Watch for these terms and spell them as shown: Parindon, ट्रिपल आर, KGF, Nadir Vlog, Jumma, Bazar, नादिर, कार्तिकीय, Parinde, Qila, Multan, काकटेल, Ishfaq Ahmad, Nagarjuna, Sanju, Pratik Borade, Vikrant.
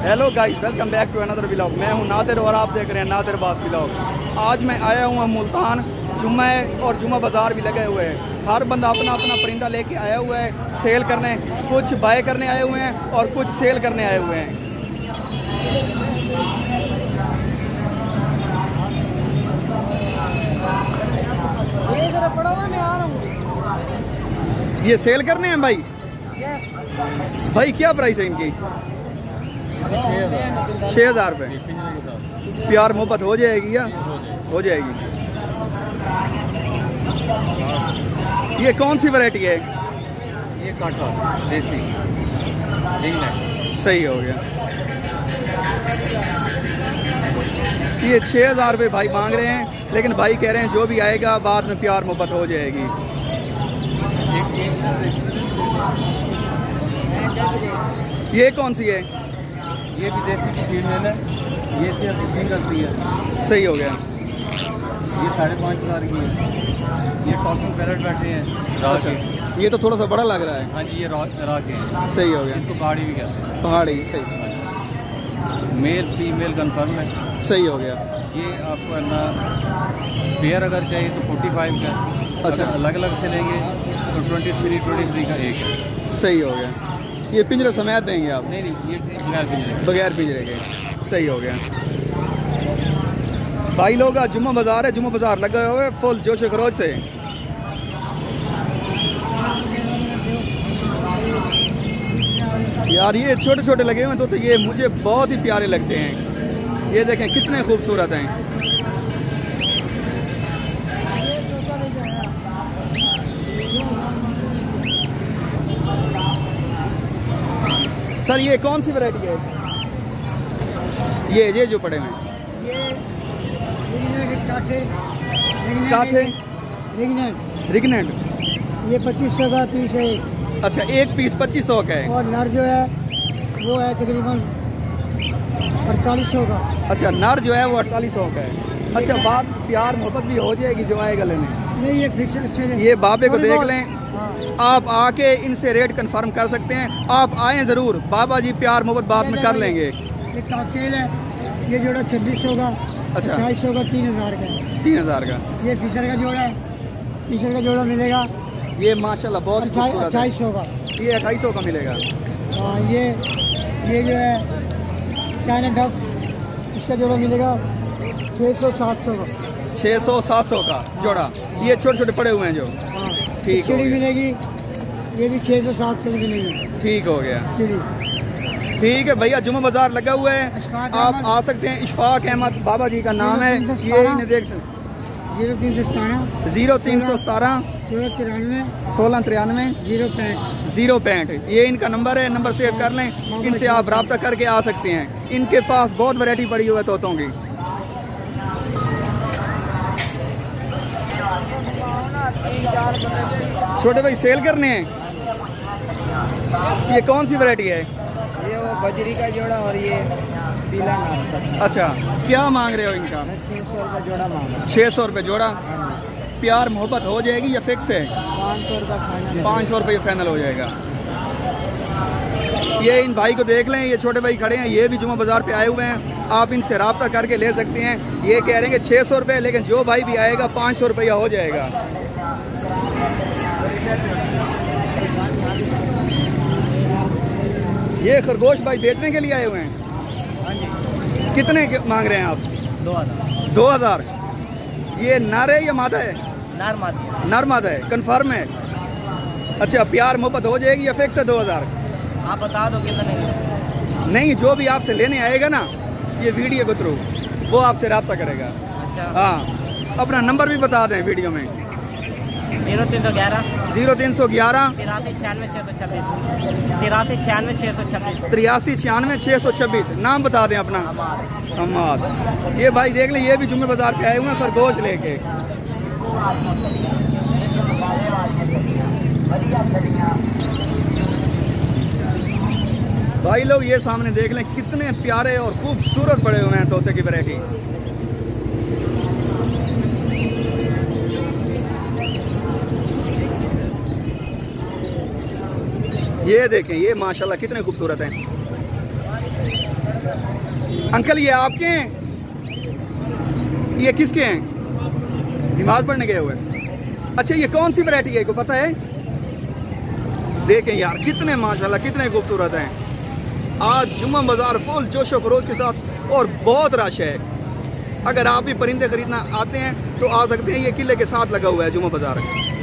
Hello guys, welcome back to another vlog. मैं हूं नादिर और आप देख रहे हैं नादिर व्लॉग। आज मैं आया हुआ मुल्तान, जुम्मे और जुम्मा बाज़ार भी लगे हुए हैं। हर बंदा अपना अपना परिंदा लेके आया हुआ है सेल करने। कुछ बाय करने आए हुए हैं और कुछ सेल करने आए हुए हैं। ये सेल करने हैं भाई। भाई क्या प्राइस है इनकी? 6,000 रुपये। प्यार मोहब्बत हो जाएगी या हो जाएगी। ये कौन सी वैरायटी है? ये काठा देसी इंग्लैंड। सही हो गया। ये 6,000 रुपये भाई मांग रहे हैं, लेकिन भाई कह रहे हैं जो भी आएगा बाद में प्यार मोहब्बत हो जाएगी। ये कौन सी है? ये भी देसी की फीमेल है। ये सिर्फ स्किन करती है। सही हो गया। ये 5,500 की है। ये टॉपिंग पैरेट बैठे हैं। अच्छा, ये तो थोड़ा सा बड़ा लग रहा है। हाँ जी, ये राख है। सही हो गया। इसको पहाड़ी भी कहते हैं। पहाड़ी, सही। मेल फीमेल कन्फर्म है। सही हो गया। ये आपको है ना पेयर अगर चाहिए तो 45 का। अच्छा, अलग अलग से लेंगे तो 23 का एक। सही हो गया। ये पिंजरे समेत देंगे आप? नहीं नहीं, ये बगैर पिंजरे के। सही हो गया। भाई लोग, आज जुम्मा बाज़ार है, जुम्मा बाज़ार लगे हुए फुल जोश खरोश से। यार ये छोटे छोटे लगे हुए हैं तो ये मुझे बहुत ही प्यारे लगते हैं। ये देखें कितने खूबसूरत हैं। सर ये कौन सी वैरायटी है? ये जो पड़े हैं रिगनेंट। ये 2500 का पीस है। अच्छा, एक पीस 2500 का है। और नर जो है वो है तकरीबन 4800 का। अच्छा, नर जो है वो 4800 का है। अच्छा, बाप प्यार मोहब्बत भी हो जाएगी जो आएगा लेने। नहीं, ये फिक्स अच्छे हैं। ये बाबे को देख लें आप, आके इनसे रेट कंफर्म कर सकते हैं। आप आएँ ज़रूर, बाबा जी प्यार मोहब्बत बाद में कर लेंगे। ये काकटेल है, ये जोड़ा 2600 का। अच्छा, 2800 का, 3000 का। 3000 का। ये फिशर का जोड़ा है, फिशर का जोड़ा मिलेगा। ये माशाल्लाह बहुत खूबसूरत है। 2800 का। ये 2800 का मिलेगा। हाँ, ये जो है चाइना डक, इसका जोड़ा मिलेगा 600-700 का। 600-700 का जोड़ा। ये छोटे छोटे पड़े हुए हैं जो। ठीक है, मिलेगी। ये भी 600-700 मिलेगी। ठीक हो गया। ठीक है भैया, जुम्मा बाज़ार लगा हुआ है, आप आ सकते हैं। इशफाक अहमद बाबा जी का नाम है। ये ही देख सकते। 0317 1693 065। ये इनका नंबर है, नंबर सेव कर लें। इनसे आप रब्ता करके आ सकते हैं। इनके पास बहुत वैरायटी पड़ी हुई है तोतों की। छोटे भाई सेल करने हैं। ये कौन सी वैरायटी है? ये वो बजरी का जोड़ा और ये पीला नाम। अच्छा, क्या मांग रहे हो इनका? 600 रुपये जोड़ा मांग रहे। 600 रुपये जोड़ा। प्यार मोहब्बत हो जाएगी या फिक्स है? 500 रुपये फाइनल हो जाएगा। ये इन भाई को देख लें, ये छोटे भाई खड़े हैं। ये भी जुम्मा बाज़ार पे आए हुए हैं, आप इनसे रब्ता करके ले सकते हैं। ये कह रहे हैं 600 रुपये, लेकिन जो भाई भी आएगा 500 रुपया हो जाएगा। ये खरगोश भाई बेचने के लिए आए हुए हैं। कितने मांग रहे हैं आप? 2000। ये नर है या मादा है? नर मादा है। कंफर्म है। अच्छा, प्यार मोहब्बत हो जाएगी या फिक्स है? 2000। आप बता दो कितने। नहीं, जो भी आपसे लेने आएगा ना ये वीडियो के थ्रू, वो आपसे रब्ता करेगा। अच्छा, हाँ, अपना नंबर भी बता दें वीडियो में। 0311 839626। नाम बता दें अपना। अहमद। ये भाई देख लें, ये भी जुम्मे बाज़ार पे आए हुए हैं खरगोश लेके। भाई लोग, ये सामने देख लें कितने प्यारे और खूबसूरत पड़े हुए हैं तोते की वैरायटी। ये देखें, ये माशाल्लाह कितने खूबसूरत हैं। अंकल ये आपके हैं, ये किसके हैं? नमाज पढ़ने गए हुए। अच्छा ये कौन सी वैरायटी है, को पता है? देखें यार कितने माशाल्लाह कितने खूबसूरत हैं। आज जुम्मा बाजार फुल जोश व खरोश के साथ और बहुत रश है। अगर आप भी परिंदे खरीदना आते हैं तो आ सकते हैं, ये किले के साथ लगा हुआ है जुम्मा बाजार।